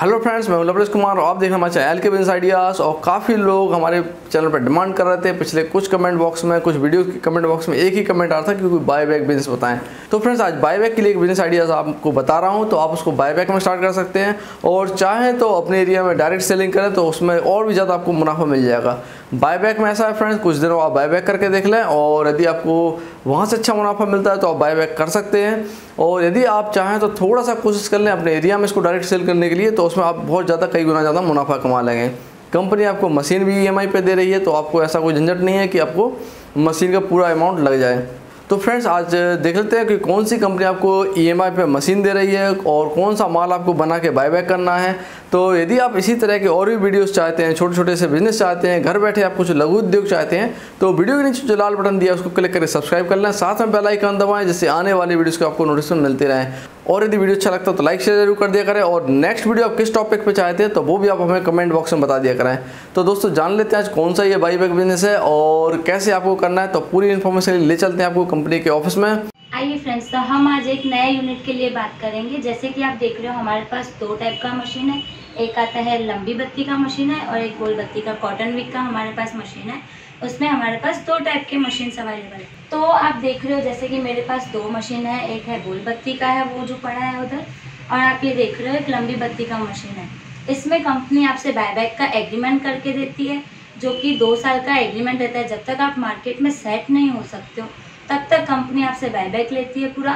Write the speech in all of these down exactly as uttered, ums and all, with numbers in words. Hello friends, मैं हूलवेश कुमार और आप देख रहे हैं हमारे चैनल एल के बिजनेस आइडियाज़। और काफ़ी लोग हमारे चैनल पर डिमांड कर रहे थे, पिछले कुछ कमेंट बॉक्स में, कुछ वीडियो के कमेंट बॉक्स में एक ही कमेंट आ रहा था कि कोई बाय बैक बिजनेस बताएं। तो फ्रेंड्स, आज बाय बैक के लिए एक बिजनेस आइडियाज़ आपको बता रहा हूं, तो आप उसको बाय बैक में स्टार्ट कर सकते हैं और चाहें तो अपने एरिया में डायरेक्ट सेलिंग करें तो उसमें और भी ज़्यादा आपको मुनाफा मिल जाएगा। बाय बैक में ऐसा है फ्रेंड्स, कुछ दिनों आप बाय बैक करके देख लें और यदि आपको वहाँ से अच्छा मुनाफा मिलता है तो आप बाय बैक कर सकते हैं। और यदि आप चाहें तो थोड़ा सा कोशिश कर लें अपने एरिया में इसको डायरेक्ट सेल करने के लिए, तो उसमें आप बहुत ज़्यादा कई गुना ज़्यादा मुनाफा कमा लेंगे। कंपनी आपको मशीन भी ईएमआई पे दे रही है, तो आपको ऐसा कोई झंझट नहीं है कि आपको मशीन का पूरा अमाउंट लग जाए। तो फ्रेंड्स, आज देख लेते हैं कि कौन सी कंपनी आपको ईएमआई पे मशीन दे रही है और कौन सा माल आपको बना के बाय बैक करना है। तो यदि आप इसी तरह के और भी वीडियोस चाहते हैं, छोटे छोटे से बिजनेस चाहते हैं, घर बैठे आप कुछ लघु उद्योग चाहते हैं, तो वीडियो के नीचे जो लाल बटन दिया उसको क्लिक करके सब्सक्राइब कर लें, साथ में बेल आइकन दबाएं जिससे आने वाले वीडियोज़ को आपको नोटिफिकेशन मिलते रहें। और यदि वीडियो अच्छा लगता है तो लाइक शेयर जरूर कर दिया करें और नेक्स्ट वीडियो आप किस टॉपिक पे चाहते हैं तो वो भी आप हमें कमेंट बॉक्स में बता दिया करें। तो दोस्तों, जान लेते हैं आज कौन सा ये बाय बैक बिजनेस है और कैसे आपको करना है, तो पूरी इन्फॉर्मेशन ले चलते हैं आपको कंपनी के ऑफिस में। आइए फ्रेंड्स, तो हम आज एक नए यूनिट के लिए बात करेंगे। जैसे कि आप देख रहे हो, हमारे पास दो टाइप का मशीन है, एक आता है लंबी बत्ती का मशीन है और एक गोल बत्ती का, कॉटन विक का हमारे पास मशीन है। उसमें हमारे पास दो टाइप के मशीन अवेलेबल है। तो आप देख रहे हो जैसे कि मेरे पास दो मशीन है, एक है गोल बत्ती का है वो जो पड़ा है उधर, और आप ये देख रहे हो एक लंबी बत्ती का मशीन है। इसमें कंपनी आपसे बाय बैक का एग्रीमेंट करके देती है, जो कि दो साल का एग्रीमेंट रहता है। जब तक आप मार्केट में सेट नहीं हो सकते हो तब तक कंपनी आपसे बाय बैक लेती है, पूरा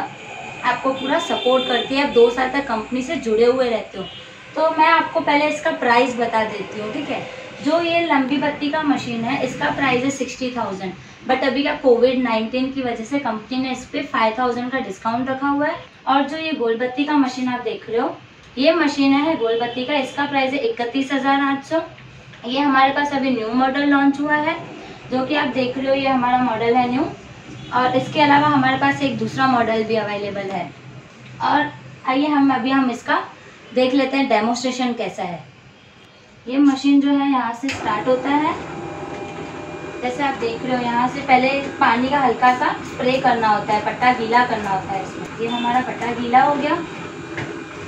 आपको पूरा सपोर्ट करती है। आप दो साल तक कंपनी से जुड़े हुए रहते हो। तो मैं आपको पहले इसका प्राइस बता देती हूँ, ठीक है। जो ये लंबी बत्ती का मशीन है इसका प्राइस है सिक्सटी थाउजेंड, बट अभी का कोविड नाइन्टीन की वजह से कंपनी ने इस पर फाइव थाउजेंड का डिस्काउंट रखा हुआ है। और जो ये गोल बत्ती का मशीन आप देख रहे हो, ये मशीन है गोल बत्ती का, इसका प्राइस है इकतीस हज़ार आठ सौ। ये हमारे पास अभी न्यू मॉडल लॉन्च हुआ है, जो कि आप देख रहे हो ये हमारा मॉडल है न्यू। और इसके अलावा हमारे पास एक दूसरा मॉडल भी अवेलेबल है। और आइए हम अभी हम इसका देख लेते हैं डेमोस्ट्रेशन कैसा है। ये मशीन जो है यहाँ से स्टार्ट होता है, जैसे आप देख रहे हो यहाँ से पहले पानी का हल्का सा स्प्रे करना होता है, पट्टा गीला करना होता है इसमें। ये हमारा पट्टा गीला हो गया।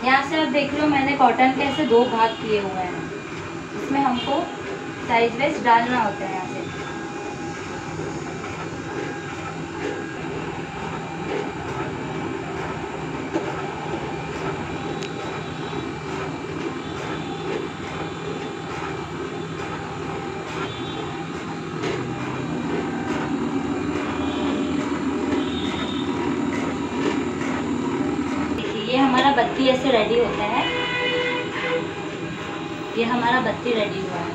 यहाँ से आप देख रहे हो मैंने कॉटन के ऐसे दो भाग किए हुए हैं, इसमें हमको साइज वाइज डालना होता है यहाँ से। बत्ती ऐसे रेडी होता है, ये हमारा बत्ती रेडी हुआ है,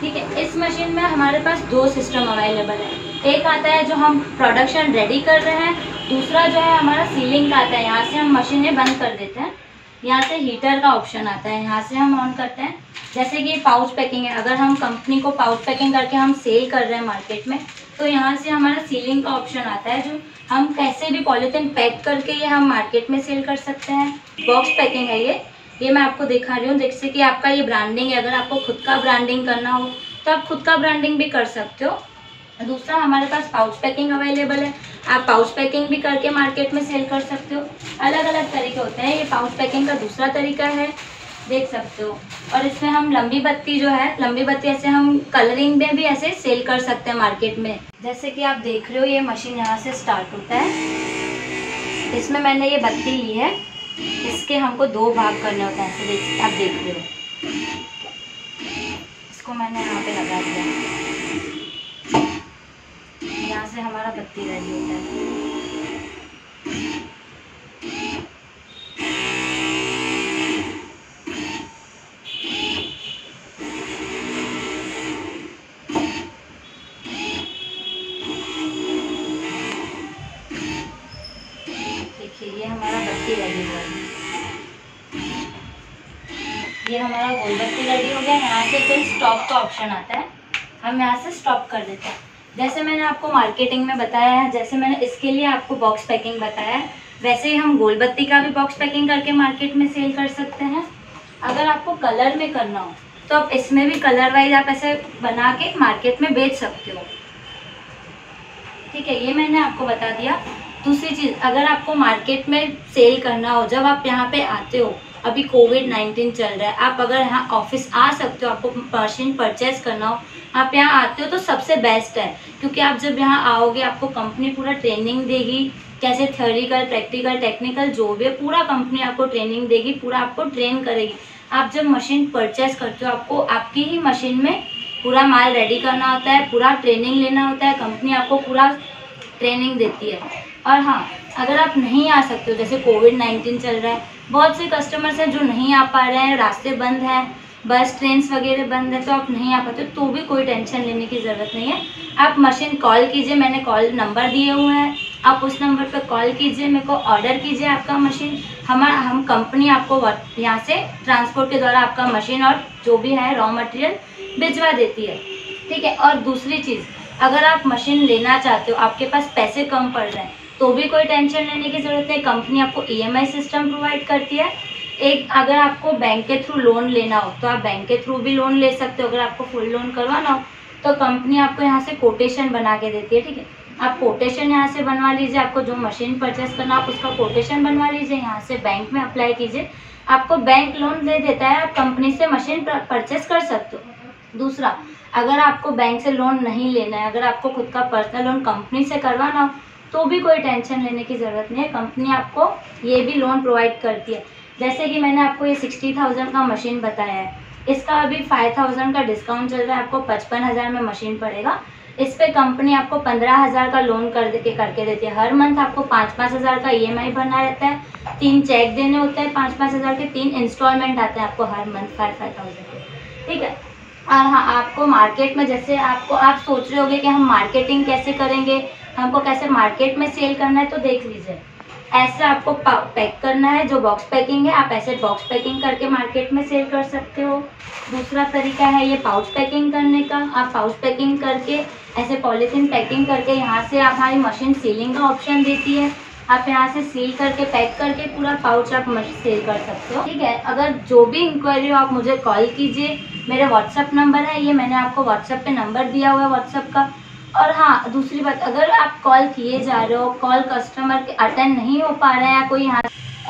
ठीक है। इस मशीन में हमारे पास दो सिस्टम अवेलेबल है। एक आता है जो हम प्रोडक्शन रेडी कर रहे हैं, दूसरा जो है हमारा सीलिंग का आता है। यहाँ से हम मशीनें बंद कर देते हैं, यहाँ से हीटर का ऑप्शन आता है, यहाँ से हम ऑन करते हैं। जैसे कि पाउच पैकिंग है, अगर हम कंपनी को पाउच पैकिंग करके हम सेल कर रहे हैं मार्केट में, तो यहाँ से हमारा सीलिंग का ऑप्शन आता है, जो हम कैसे भी पॉलीथिन पैक करके ये हम मार्केट में सेल कर सकते हैं। बॉक्स पैकिंग है ये ये मैं आपको दिखा रही हूँ। जैसे कि आपका ये ब्रांडिंग है, अगर आपको खुद का ब्रांडिंग करना हो तो आप खुद का ब्रांडिंग भी कर सकते हो। दूसरा हमारे पास पाउच पैकिंग अवेलेबल है, आप पाउच पैकिंग भी करके मार्केट में सेल कर सकते हो। अलग अलग तरीके होते हैं, ये पाउच पैकिंग का दूसरा तरीका है, देख सकते हो। और इसमें हम लंबी बत्ती जो है, लंबी बत्ती ऐसे हम कलरिंग में भी ऐसे सेल कर सकते हैं मार्केट में। जैसे कि आप देख रहे हो ये मशीन यहाँ से स्टार्ट होता है, इसमें मैंने ये बत्ती ली है, इसके हमको दो भाग करने होते हैं, ऐसे आप देख रहे हो। इसको मैंने यहाँ पे लगा दिया, यहाँ से हमारा बत्ती रेडी होता है। देखिए ये हमारा बत्ती रेडी हुआ, ये हमारा गोल बत्ती रेडी हो गया। यहाँ से फिर स्टॉप का ऑप्शन आता है, हम यहाँ से स्टॉप कर देते हैं। जैसे मैंने आपको मार्केटिंग में बताया है, जैसे मैंने इसके लिए आपको बॉक्स पैकिंग बताया है, वैसे ही हम गोल बत्ती का भी बॉक्स पैकिंग करके मार्केट में सेल कर सकते हैं। अगर आपको कलर में करना हो तो आप इसमें भी कलर वाइज आप ऐसे बना के मार्केट में बेच सकते हो, ठीक है। ये मैंने आपको बता दिया। दूसरी चीज़, अगर आपको मार्केट में सेल करना हो, जब आप यहाँ पे आते हो अभी कोविड नाइन्टीन चल रहा है, आप अगर यहाँ ऑफिस आ सकते हो, आपको मशीन परचेज करना हो, आप यहाँ आते हो तो सबसे बेस्ट है, क्योंकि आप जब यहाँ आओगे आपको कंपनी पूरा ट्रेनिंग देगी, कैसे थ्योरिकल प्रैक्टिकल टेक्निकल जो भी है पूरा कंपनी आपको ट्रेनिंग देगी, पूरा आपको ट्रेन करेगी। आप जब मशीन परचेज करते हो आपको आपकी ही मशीन में पूरा माल रेडी करना होता है, पूरा ट्रेनिंग लेना होता है, कंपनी आपको पूरा ट्रेनिंग देती है। और हाँ, अगर आप नहीं आ सकते हो, जैसे कोविड नाइन्टीन चल रहा है, बहुत से कस्टमर्स हैं जो नहीं आ पा रहे हैं, रास्ते बंद हैं, बस ट्रेन वगैरह बंद है, तो आप नहीं आ पाते, तो भी कोई टेंशन लेने की ज़रूरत नहीं है। आप मशीन कॉल कीजिए, मैंने कॉल नंबर दिए हुए हैं, आप उस नंबर पर कॉल कीजिए, मेरे को ऑर्डर कीजिए आपका मशीन, हम हम कंपनी आपको यहाँ से ट्रांसपोर्ट के द्वारा आपका मशीन और जो भी है रॉ मटेरियल भिजवा देती है, ठीक है। और दूसरी चीज़, अगर आप मशीन लेना चाहते हो, आपके पास पैसे कम पड़ रहे हैं, तो भी कोई टेंशन लेने की ज़रूरत नहीं, कंपनी आपको E M I system provide करती है। एक अगर आपको बैंक के थ्रू लोन लेना हो तो आप बैंक के थ्रू भी लोन ले सकते हो, अगर आपको फुल लोन करवाना हो तो कंपनी आपको यहाँ से कोटेशन बना के देती है, ठीक है। आप कोटेशन यहाँ से बनवा लीजिए, आपको जो मशीन परचेस करना आप उसका कोटेशन बनवा लीजिए, यहाँ से बैंक में अप्लाई कीजिए, आपको बैंक लोन दे देता है, आप कंपनी से मशीन परचेस कर सकते हो। दूसरा, अगर आपको बैंक से लोन नहीं लेना है, अगर आपको खुद का पर्सनल लोन कंपनी से करवाना हो तो भी कोई टेंशन लेने की ज़रूरत नहीं है, कंपनी आपको ये भी लोन प्रोवाइड करती है। जैसे कि मैंने आपको ये सिक्सटी थाउजेंड का मशीन बताया है, इसका अभी फाइव थाउजेंड का डिस्काउंट चल रहा है, आपको पचपन हज़ार में मशीन पड़ेगा, इस पे कंपनी आपको पंद्रह हज़ार का लोन कर के करके देती है। हर मंथ आपको पाँच पाँच हज़ार का ई एम आई भरना रहता है, तीन चेक देने होते हैं पाँच पाँच हज़ार के, तीन इंस्टॉलमेंट आते हैं आपको हर मंथ फाइव फाइव थाउजेंड के, ठीक है। और हाँ, आपको मार्केट में, जैसे आपको आप सोच रहे होगे कि हम मार्केटिंग कैसे करेंगे, हमको कैसे मार्केट में सेल करना है, तो देख लीजिए, ऐसे आपको पैक करना है, जो बॉक्स पैकिंग है आप ऐसे बॉक्स पैकिंग करके मार्केट में सेल कर सकते हो। दूसरा तरीका है ये पाउच पैकिंग करने का, आप पाउच पैकिंग करके ऐसे पॉलीथीन पैकिंग करके यहाँ से आप, हमारी मशीन सीलिंग का ऑप्शन देती है, आप यहाँ से सील करके पैक करके पूरा पाउच आप मशीन सेल कर सकते हो, ठीक है। अगर जो भी इंक्वायरी हो आप मुझे कॉल कीजिए, मेरा व्हाट्सअप नंबर है, ये मैंने आपको व्हाट्सअप पे नंबर दिया हुआ है व्हाट्सअप का। और हाँ, दूसरी बात, अगर आप कॉल किए जा रहे हो, कॉल कस्टमर के अटेंड नहीं हो पा रहा है कोई यहाँ,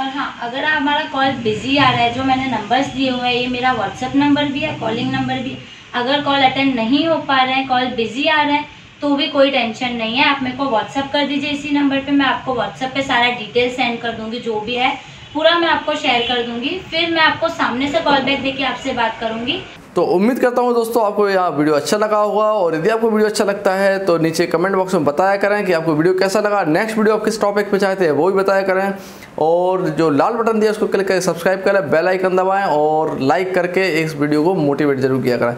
और हाँ, अगर हमारा कॉल बिजी आ रहा है, जो मैंने नंबर्स दिए हुए हैं, ये मेरा व्हाट्सअप नंबर भी है, कॉलिंग नंबर भी, अगर कॉल अटेंड नहीं हो पा रहे हैं, कॉल बिजी आ रहा है, तो भी कोई टेंशन नहीं है, आप मेरे को व्हाट्सअप कर दीजिए इसी नंबर पर, मैं आपको व्हाट्सअप पर सारा डिटेल सेंड कर दूँगी, जो भी है पूरा मैं आपको शेयर कर दूँगी, फिर मैं आपको सामने से कॉल बैक देके आपसे बात करूँगी। तो उम्मीद करता हूं दोस्तों आपको यह वीडियो अच्छा लगा होगा, और यदि आपको वीडियो अच्छा लगता है तो नीचे कमेंट बॉक्स में बताया करें कि आपको वीडियो कैसा लगा, नेक्स्ट वीडियो आप किस टॉपिक पे चाहते हैं वो भी बताया करें, और जो लाल बटन दिया उसको क्लिक करके सब्सक्राइब करें, बेल आइकन दबाएं और लाइक करके इस वीडियो को मोटिवेट जरूर किया करें।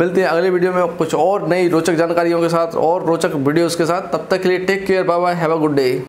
मिलते हैं अगले वीडियो में कुछ और नई रोचक जानकारियों के साथ और रोचक वीडियोज़ के साथ, तब तक के लिए take care, bye bye, have a good day.